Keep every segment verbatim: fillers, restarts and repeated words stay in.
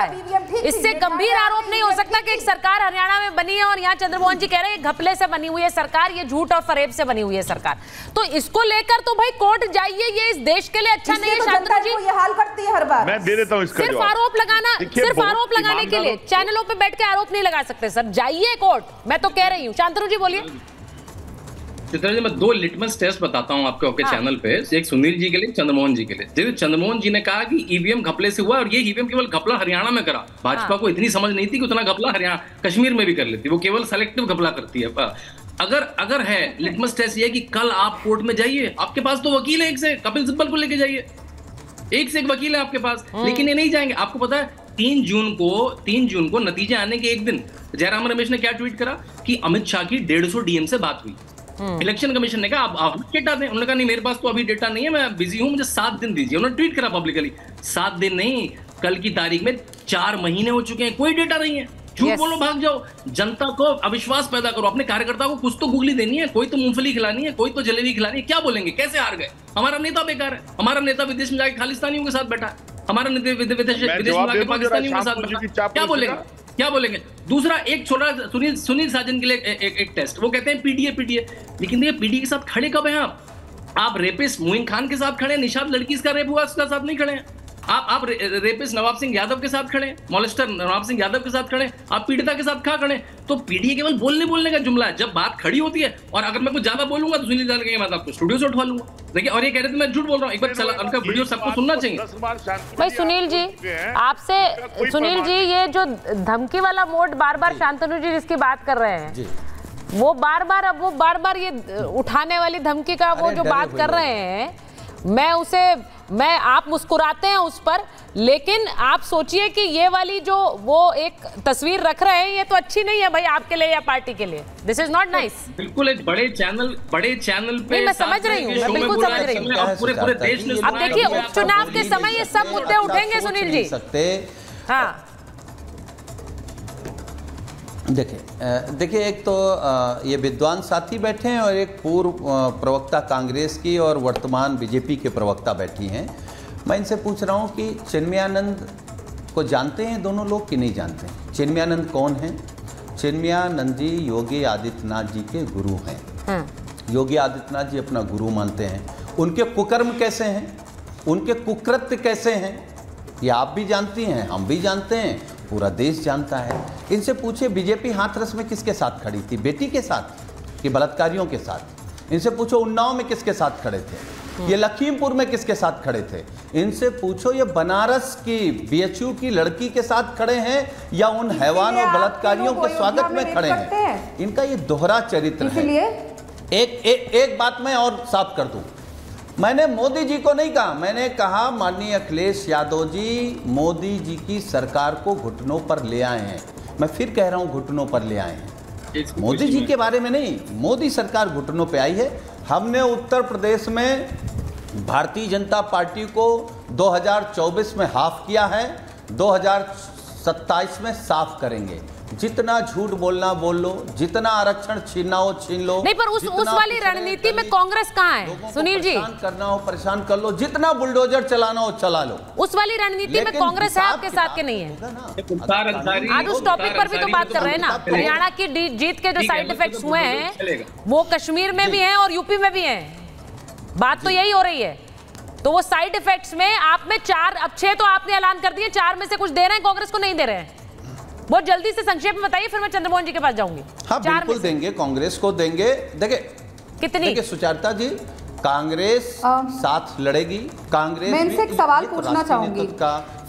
सकता है। इससे गंभीर आरोप नहीं हो सकता कि एक सरकार हरियाणा में बनी है और यहाँ चंद्रमोहन जी कह रहे हैं घपले से बनी हुई है सरकार, ये झूठ और फरेब से बनी हुई है सरकार। तो इसको लेकर तो भाई कोर्ट जाइए, ये इस देश के लिए अच्छा नहीं है। शांतनु जी ये हाल करती है हर बार। मैं दे देता हूं इसका जवाब। सिर्फ आरोप लगाना, सिर्फ आरोप लगाने के लिए चैनलों पे बैठ के आरोप नहीं लगा सकते सर, जाइए कोर्ट, मैं तो कह रही हूँ। शांतनु जी बोलिए। चित्रा जी, मैं दो लिटमस टेस्ट बताता हूँ आपके आपके हाँ। चैनल पे, एक सुनील जी के लिए, चंद्रमोहन जी के लिए। जैसे चंद्रमोहन जी ने कहा कि ईवीएम घपले से हुआ और ये ईवीएम केवल घपला हरियाणा में करा, भाजपा हाँ। को इतनी समझ नहीं थी कि उतना घपला हरियाणा कश्मीर में भी कर लेती, वो केवल सेलेक्टिव घपला करती है। अगर अगर है लिटमस टेस्ट ये कि कल आप कोर्ट में जाइए, आपके पास तो वकील है, एक से कपिल सिब्बल को लेके जाइए, एक से एक वकील है आपके पास, लेकिन ये नहीं जाएंगे। आपको पता है तीन जून को तीन जून को नतीजे आने के एक दिन जयराम रमेश ने क्या ट्वीट करा कि अमित शाह की डेढ़ सौ डीएम से बात हुई। इलेक्शन कमीशन ने कहा आप आप डेटा दें, उन्होंने कहा नहीं मेरे पास तो अभी डेटा नहीं है, मैं बिजी हूं, मुझे सात दिन दीजिए। उन्होंने ट्वीट करा पब्लिकली, सात दिन नहीं, कल की तारीख में चार महीने हो चुके हैं, कोई डेटा नहीं है। झूठ yes. बोलो, भाग जाओ, जनता को अविश्वास पैदा करो, अपने कार्यकर्ता को कुछ तो गुगली देनी है, कोई तो मूंगफली खिलानी है, कोई तो जलेबी खिलानी है। क्या बोलेंगे, कैसे हार गए, हमारा नेता बेकार है, हमारा नेता विदेश में जाकर खालिस्तानियों के साथ बैठा है, हमारा नेता विदेश में जाकर पाकिस्तानियों के साथ बैठा, क्या बोलेंगे क्या बोलेंगे दूसरा एक छोटा सुनील सुनील साजन के लिए ए, ए, एक टेस्ट, वो कहते हैं पीडीए पीडीए, लेकिन ये पीडीए के साथ खड़े कब हैं आप? आप रेपिस्ट मोइन खान के साथ खड़े, निशाद लड़की इसका रेप हुआ उसके साथ नहीं खड़े हैं आप आप रे, रेपिस्ट नवाब सिंह यादव के साथ खड़े, मॉलिस्टर नवाब सिंह यादव के साथ खड़े, आप पीड़िता के साथ खा खड़े। तो पीडीए केवल बोलने बोलने का जुमला है, जब बात खड़ी होती है, और अगर मैं कुछ ज्यादा बोलूंगा तो सुनील जाने के बाद आपको स्टूडियो से उठवा लूंगा। देखिए, और ये कह रहे थे मैं झूठ बोल रहा हूँ, एक बार उनका वीडियो सबको सुनना चाहिए। भाई सुनील जी, आपसे सुनील जी ये जो धमकी वाला मोड बार बार शांतनु जी जिसकी बात कर रहे हैं, वो बार बार अब वो बार बार ये उठाने वाली धमकी का वो जो बात कर रहे हैं, मैं उसे मैं आप मुस्कुराते हैं उस पर, लेकिन आप सोचिए कि ये वाली जो वो एक तस्वीर रख रहे हैं, ये तो अच्छी नहीं है भाई आपके लिए या पार्टी के लिए। This is not nice. बिल्कुल, एक बड़े चैनल बड़े चैनल पे मैं समझ रही हूँ, मैं बिल्कुल समझ रही हूँ। पूरे पूरे देश में अब देखिए उपचुनाव के समय ये सब मुद्दे उठेंगे सुनील जी। हाँ देखिए देखिए एक तो ये विद्वान साथी बैठे हैं और एक पूर्व प्रवक्ता कांग्रेस की और वर्तमान बीजेपी के प्रवक्ता बैठी हैं। मैं इनसे पूछ रहा हूँ कि चिन्मयानंद को जानते हैं दोनों लोग कि नहीं जानते? चिन्मयानंद कौन हैं? चिन्मयानंद जी योगी आदित्यनाथ जी के गुरु हैं। हाँ। योगी आदित्यनाथ जी अपना गुरु मानते हैं। उनके कुकर्म कैसे हैं, उनके कुकृत्य कैसे हैं, ये आप भी जानती हैं, हम भी जानते हैं, पूरा देश जानता है। इनसे पूछे बीजेपी हाथरस में किसके साथ खड़ी थी, बेटी के साथ कि बलात्कारियों के साथ? इनसे पूछो उन्नाव में किसके साथ खड़े थे, ये लखीमपुर में किसके साथ खड़े थे? इनसे पूछो ये बनारस की बीएचयू की लड़की के साथ खड़े हैं या उन हैवान और बलात्कारियों के स्वागत में खड़े हैं? इनका ये दोहरा चरित्र है। एक एक बात मैं और साफ कर दूं, मैंने मोदी जी को नहीं कहा, मैंने कहा माननीय अखिलेश यादव जी मोदी जी की सरकार को घुटनों पर ले आए हैं। मैं फिर कह रहा हूं घुटनों पर ले आए हैं, मोदी जी के बारे में नहीं, मोदी सरकार घुटनों पे आई है। हमने उत्तर प्रदेश में भारतीय जनता पार्टी को दो हज़ार चौबीस में हाफ किया है, दो हज़ार सत्ताईस में साफ करेंगे। जितना झूठ बोलना बोल लो, जितना आरक्षण छीनना हो छीन लो, नहीं पर उस उस वाली रणनीति में कांग्रेस कहाँ है सुनील जी? परेशान करना हो परेशान कर लो, जितना बुलडोजर चलाना हो चला लो, उस वाली रणनीति में कांग्रेस है आपके साथ के नहीं है? आज उस टॉपिक पर भी तो बात कर रहे हैं ना, हरियाणा की जीत के जो साइड इफेक्ट हुए हैं वो कश्मीर में भी है और यूपी में भी है, बात तो यही हो रही है। तो वो साइड इफेक्ट्स में आप में चार अच्छे तो आपने ऐलान कर दिए, चार में से कुछ दे रहे हैं कांग्रेस को, नहीं दे रहे हैं? बहुत जल्दी से संक्षेप में बताइए, फिर मैं चंद्रमोहन जी के पास जाऊंगी। हाँ बिल्कुल देंगे, कांग्रेस को देंगे। देखिए कितनी देखिए सुचारिता जी, कांग्रेस साथ लड़ेगी, कांग्रेस मैं इनसे एक सवाल पूछना चाहूंगी,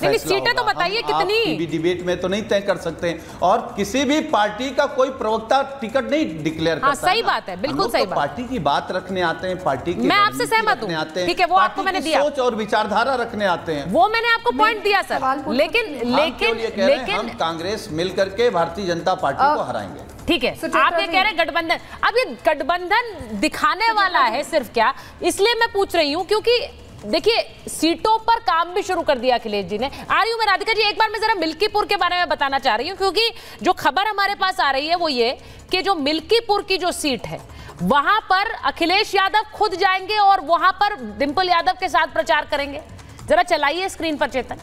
नहीं सीटें तो बताइए कितनी? डिबेट में तो नहीं तय कर सकते हैं और किसी भी पार्टी का कोई प्रवक्ता टिकट नहीं डिक्लेयर करता। सही बात है, बिल्कुल सही बात। पार्टी की बात रखने आते हैं, पार्टी की मैं आपसे सहमत हूं, ठीक है, वो आपको मैंने दिया, सोच और विचारधारा रखने आते हैं, वो मैंने आपको पॉइंट दिया सर, लेकिन लेकिन लेकिन कांग्रेस मिल करके भारतीय जनता पार्टी को हराएंगे, ठीक है? आप ये कह रहे हैं गठबंधन, अब ये गठबंधन दिखाने वाला है सिर्फ, क्या इसलिए मैं पूछ रही हूँ क्योंकि देखिए सीटों पर काम भी शुरू कर दिया अखिलेश जी ने। आ रही हूं मैं राधिका जी, एक बार मैं जरा मिल्कीपुर के बारे में बताना चाह रही हूं, क्योंकि जो खबर हमारे पास आ रही है वो ये कि जो मिल्कीपुर की जो सीट है वहां पर अखिलेश यादव खुद जाएंगे और वहां पर डिंपल यादव के साथ प्रचार करेंगे। जरा चलाइए स्क्रीन पर चेतन।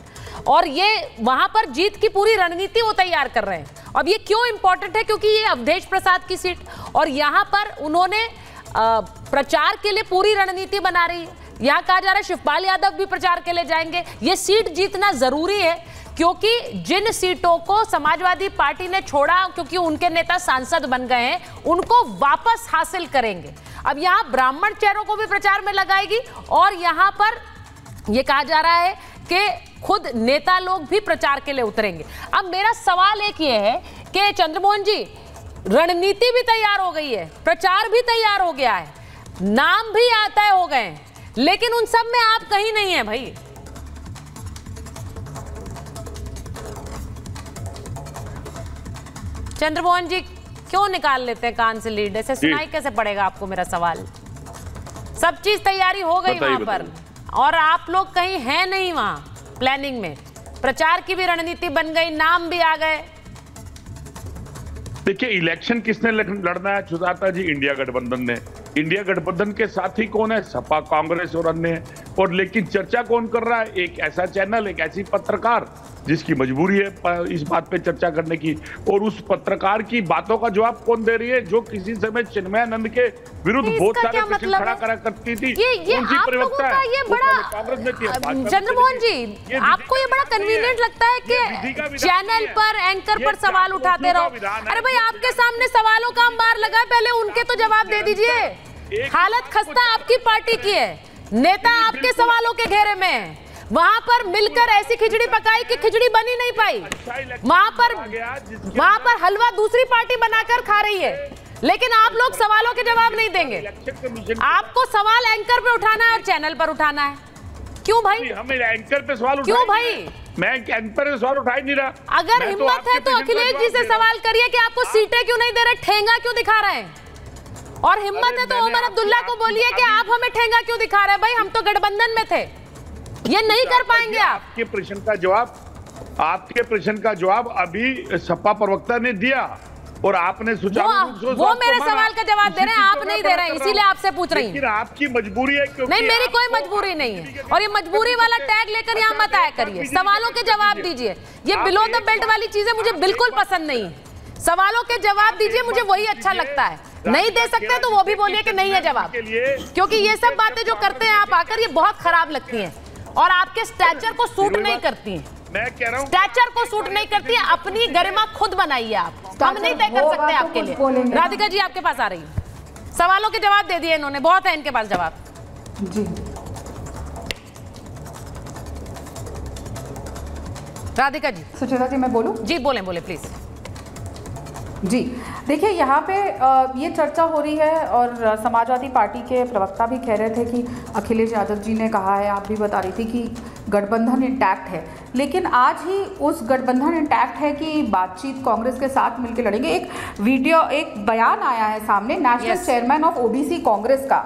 और ये वहां पर जीत की पूरी रणनीति वो तैयार कर रहे हैं। अब ये क्यों इंपॉर्टेंट है? क्योंकि ये अवधेश प्रसाद की सीट और यहाँ पर उन्होंने प्रचार के लिए पूरी रणनीति बना रही है। यहाँ कहा जा रहा है शिवपाल यादव भी प्रचार के लिए जाएंगे। ये सीट जीतना जरूरी है क्योंकि जिन सीटों को समाजवादी पार्टी ने छोड़ा क्योंकि उनके नेता सांसद बन गए हैं, उनको वापस हासिल करेंगे। अब यहाँ ब्राह्मण चेहरों को भी प्रचार में लगाएगी और यहाँ पर ये कहा जा रहा है कि खुद नेता लोग भी प्रचार के लिए उतरेंगे। अब मेरा सवाल एक ये है कि चंद्रमोहन जी, रणनीति भी तैयार हो गई है, प्रचार भी तैयार हो गया है, नाम भी आता हो गए हैं, लेकिन उन सब में आप कहीं नहीं है भाई। चंद्रमोहन जी क्यों निकाल लेते हैं कान से लीड? ऐसे सुनाई कैसे पड़ेगा आपको? मेरा सवाल, सब चीज तैयारी हो गई वहां पर और आप लोग कहीं हैं नहीं वहां प्लानिंग में, प्रचार की भी रणनीति बन गई, नाम भी आ गए। देखिए, इलेक्शन किसने लड़ना है सुजाता जी? इंडिया गठबंधन ने। इंडिया गठबंधन के साथी कौन है? सपा, कांग्रेस और अन्य। और लेकिन चर्चा कौन कर रहा है? एक ऐसा चैनल, एक ऐसी पत्रकार जिसकी मजबूरी है इस बात पे चर्चा करने की। और उस पत्रकार की बातों का जवाब कौन दे रही है जो किसी समय चिन्मयानंद के विरुद्ध बहुत सारे प्रश्न खड़ा करा करती थी? ये ये आप लोगों का ये बड़ा, चंद्रमोहन जी, आपको ये बड़ा कन्वीनियंट लगता है कि चैनल पर, एंकर पर सवाल उठाते रहो। अरे भाई, आपके सामने सवालों का अंबार लगा, पहले उनके तो जवाब दे दीजिए। हालत खस्ता आपकी पार्टी की है, नेता आपके सवालों के घेरे में है। वहां पर मिलकर ऐसी खिचड़ी पकाई कि खिचड़ी बनी नहीं पाई। वहां पर वहां पर हलवा दूसरी पार्टी बनाकर खा रही है, लेकिन आप लोग सवालों के जवाब नहीं देंगे। आपको सवाल एंकर पे उठाना है और चैनल पर उठाना है। क्यों भाई? हमें एंकर पे सवाल उठाना, क्यों भाई? मैं एंकर पे सवाल उठा ही नहीं रहा। अगर हिम्मत है तो अखिलेश जी से सवाल करिए कि आपको सीटें क्यों नहीं दे रहे, ठेंगा क्यों दिखा रहे हैं? और हिम्मत है तो उमर अब्दुल्ला को बोलिए कि आप हमें ठेंगा क्यों दिखा रहे हैं? भाई, हम तो गठबंधन में थे, ये नहीं कर पाएंगे आप। आपके प्रश्न का जवाब, आपके प्रश्न का जवाब अभी सपा प्रवक्ता ने दिया और आपने सोचा वो, वो मेरे सवाल का जवाब दे रहे हैं, आप नहीं दे रहे हैं, इसीलिए आपसे पूछ रही हूं। आपकी मजबूरी है क्योंकि नहीं, मेरी कोई मजबूरी नहीं है। और ये मजबूरी वाला टैग लेकर यहाँ मत आया करिए, सवालों के जवाब दीजिए। ये बिलो द बेल्ट वाली चीजें मुझे बिल्कुल पसंद नहीं है। सवालों के जवाब दीजिए, मुझे वही अच्छा लगता है। नहीं दे सकते तो वो भी बोलिए कि नहीं है जवाब, क्योंकि ये सब बातें जो करते हैं आप आकर, ये बहुत खराब लगती हैं और आपके स्टैचर को सूट नहीं करती हैं। मैं कह रहा हूं स्टैचर को सूट नहीं करती है। अपनी गरिमा खुद बनाइए आप, हम नहीं तय कर सकते आपके लिए। राधिका जी, आपके पास आ रही है। सवालों के जवाब दे दिए इन्होंने, बहुत है इनके पास जवाब। जी राधिका जी, सुचिता जी, मैं बोलूं? जी बोले बोले प्लीज। जी देखिए, यहाँ पे ये चर्चा हो रही है और समाजवादी पार्टी के प्रवक्ता भी कह रहे थे कि अखिलेश यादव जी ने कहा है, आप भी बता रही थी कि गठबंधन इंटैक्ट है, लेकिन आज ही उस गठबंधन इंटैक्ट है कि बातचीत कांग्रेस के साथ मिलकर लड़ेंगे। एक वीडियो, एक बयान आया है सामने, national chairman of OBC Congress का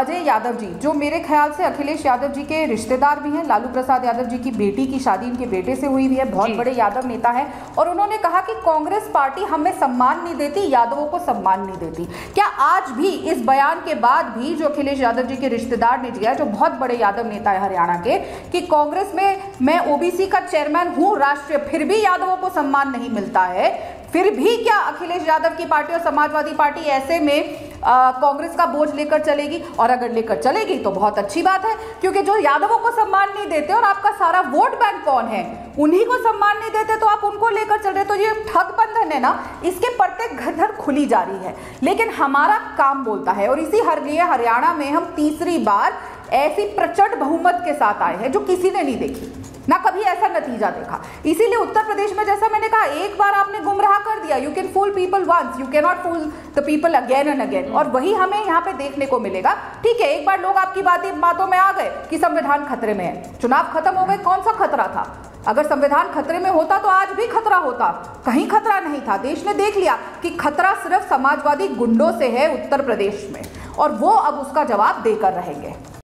अजय यादव जी, जो मेरे ख्याल से अखिलेश यादव जी के रिश्तेदार भी हैं। लालू प्रसाद यादव जी की बेटी की शादी इनके बेटे से हुई भी है, बहुत बड़े यादव नेता है। और उन्होंने कहा कि कांग्रेस पार्टी हमें सम्मान नहीं देती, यादवों को सम्मान नहीं देती। क्या आज भी इस बयान के बाद भी जो अखिलेश यादव जी के रिश्तेदार ने दिया है, जो बहुत बड़े यादव नेता है हरियाणा के, कि कांग्रेस में मैं ओबीसी का चेयरमैन हूं राष्ट्रीय, फिर भी यादवों को सम्मान नहीं मिलता है, फिर भी क्या अखिलेश यादव की पार्टी और समाजवादी पार्टी ऐसे में कांग्रेस का बोझ लेकर चलेगी? और अगर लेकर चलेगी तो बहुत अच्छी बात है, क्योंकि जो यादवों को सम्मान नहीं देते और आपका सारा वोट बैंक कौन है, उन्हीं को सम्मान नहीं देते तो आप उनको लेकर चल रहे, तो ये ठगबंधन है ना, इसके परतें घर घर खुली जा रही है। लेकिन हमारा काम बोलता है और इसी हर लिए हरियाणा में हम तीसरी बार ऐसी प्रचंड बहुमत के साथ आए हैं जो किसी ने नहीं देखी, ना कभी ऐसा नतीजा देखा। इसीलिए उत्तर प्रदेश में, जैसा मैंने कहा, एक बार आपने गुमराह कर दिया। You can fool people once, you can not fool the people again and again. और वही हमें यहाँ पे देखने को मिलेगा। ठीक है, एक बार लोग आपकी बातें बातों में आ गए कि संविधान खतरे में है, चुनाव खत्म हो गए, कौन सा खतरा था? अगर संविधान खतरे में होता तो आज भी खतरा होता, कहीं खतरा नहीं था। देश ने देख लिया कि खतरा सिर्फ समाजवादी गुंडों से है उत्तर प्रदेश में, और वो अब उसका जवाब देकर रहेंगे।